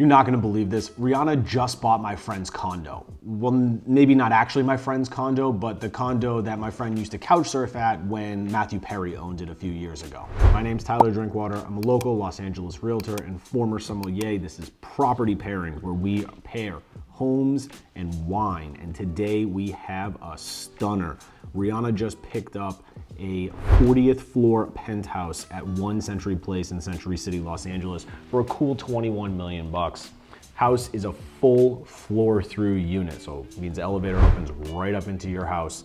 You're not gonna believe this. Rihanna just bought my friend's condo. Well, maybe not actually my friend's condo, but the condo that my friend used to couch surf at when Matthew Perry owned it a few years ago. My name's Tyler Drinkwater. I'm a local Los Angeles realtor and former sommelier. This is Property Pairing, where we pair homes and wine. And today we have a stunner. Rihanna just picked up a 40th floor penthouse at One Century Place in Century City, Los Angeles for a cool $21 million. House is a full floor through unit, so it means the elevator opens right up into your house.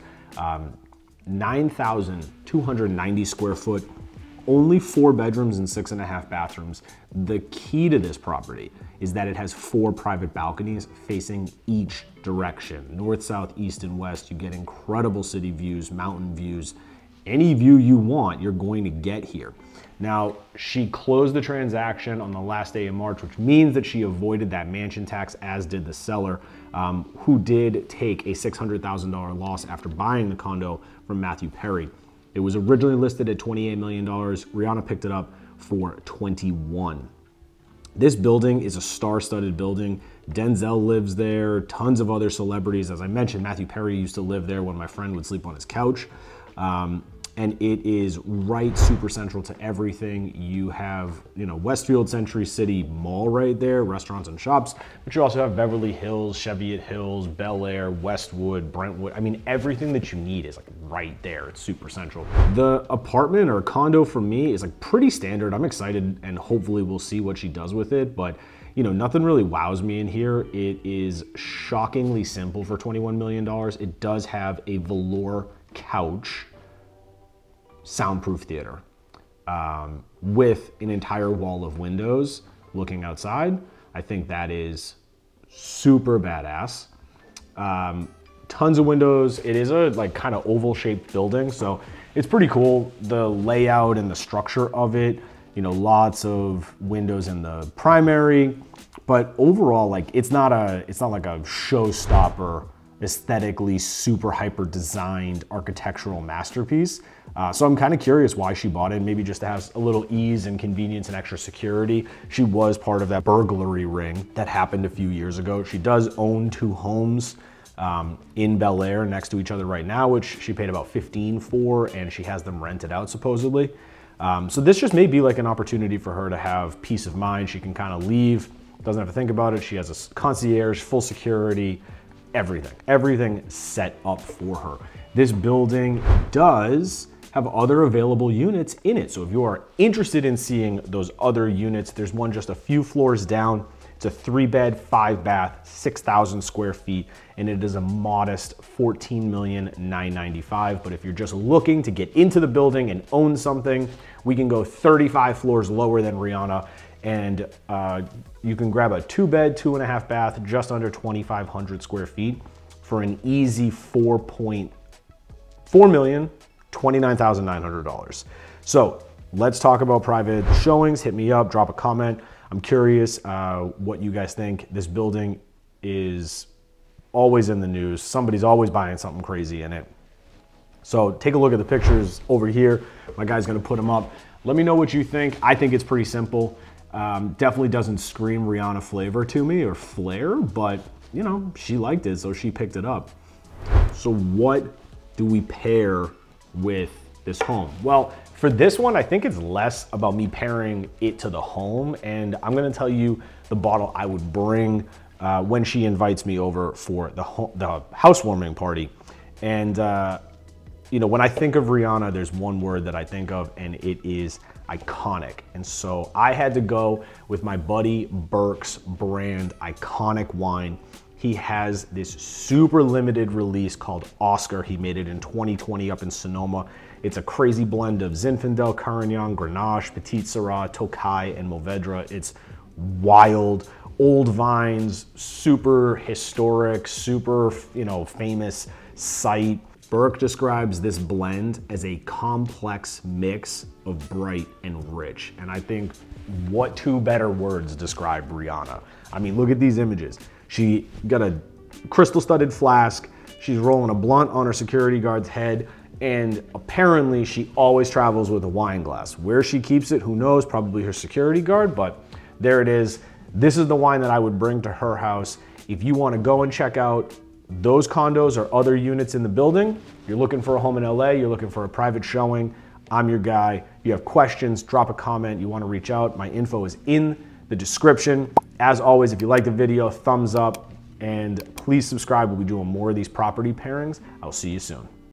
9,290 square foot, only 4 bedrooms and 6.5 bathrooms. The key to this property is that it has 4 private balconies facing each direction. North, south, east, and west. You get incredible city views, mountain views. Any view you want, you're going to get here. Now, she closed the transaction on the last day of March, which means that she avoided that mansion tax, as did the seller, who did take a $600,000 loss after buying the condo from Matthew Perry. It was originally listed at $28 million. Rihanna picked it up for $21 million. This building is a star-studded building. Denzel lives there, tons of other celebrities. As I mentioned, Matthew Perry used to live there when my friend would sleep on his couch. And it is right super central to everything. You have, you know, Westfield Century City Mall right there, restaurants and shops, but you also have Beverly Hills, Cheviot Hills, Bel Air, Westwood, Brentwood. I mean, everything that you need is like right there. It's super central. The apartment or condo for me is like pretty standard. I'm excited and hopefully we'll see what she does with it, but you know, nothing really wows me in here. It is shockingly simple for $21 million. It does have a velour couch, soundproof theater, with an entire wall of windows looking outside. I think that is super badass. Tons of windows. It is a like kind of oval shaped building, so it's pretty cool. The layout and the structure of it, you know, lots of windows in the primary, but overall, like it's not like a showstopper, aesthetically super hyper designed architectural masterpiece. So I'm kind of curious why she bought it, maybe just to have a little ease and convenience and extra security. She was part of that burglary ring that happened a few years ago. She does own 2 homes in Bel Air next to each other right now, which she paid about $15 million for, and she has them rented out supposedly. So this just may be like an opportunity for her to have peace of mind. She can kind of leave, doesn't have to think about it. She has a concierge, full security, everything set up for her. This building does have other available units in it. So if you are interested in seeing those other units, there's one just a few floors down. It's a 3-bed, 5-bath, 6,000 square feet, and it is a modest $14,995,000. But if you're just looking to get into the building and own something, we can go 35 floors lower than Rihanna, and you can grab a 2-bed, 2.5-bath, just under 2,500 square feet for an easy $4.4 million. $29,900. So let's talk about private showings. Hit me up, drop a comment. I'm curious what you guys think. This building is always in the news. Somebody's always buying something crazy in it. So take a look at the pictures over here. My guy's gonna put them up. Let me know what you think. I think it's pretty simple. Definitely doesn't scream Rihanna flavor to me or flair, but you know, she liked it, so she picked it up. So what do we pair with this home? Well, for this one, I think it's less about me pairing it to the home, and I'm gonna tell you the bottle I would bring when she invites me over for the housewarming party. And you know, when I think of Rihanna, there's one word that I think of, and it is iconic. And so I had to go with my buddy Burke's brand Iconic Wine. He has this super limited release called Oscar. He made it in 2020 up in Sonoma. It's a crazy blend of Zinfandel, Carignan, Grenache, Petite Syrah, Tokai, and Mourvèdre. It's wild, old vines, super historic, super, you know, famous site. Burke describes this blend as a complex mix of bright and rich. And I think what two better words describe Rihanna? I mean, look at these images. She got a crystal studded flask. She's rolling a blunt on her security guard's head. And apparently she always travels with a wine glass. Where she keeps it, who knows, probably her security guard, but there it is. This is the wine that I would bring to her house. If you want to go and check out those condos or other units in the building, you're looking for a home in LA, you're looking for a private showing, I'm your guy. If you have questions, drop a comment, you want to reach out, my info is in the description. As always, if you like the video, thumbs up and please subscribe. We'll be doing more of these property pairings. I'll see you soon.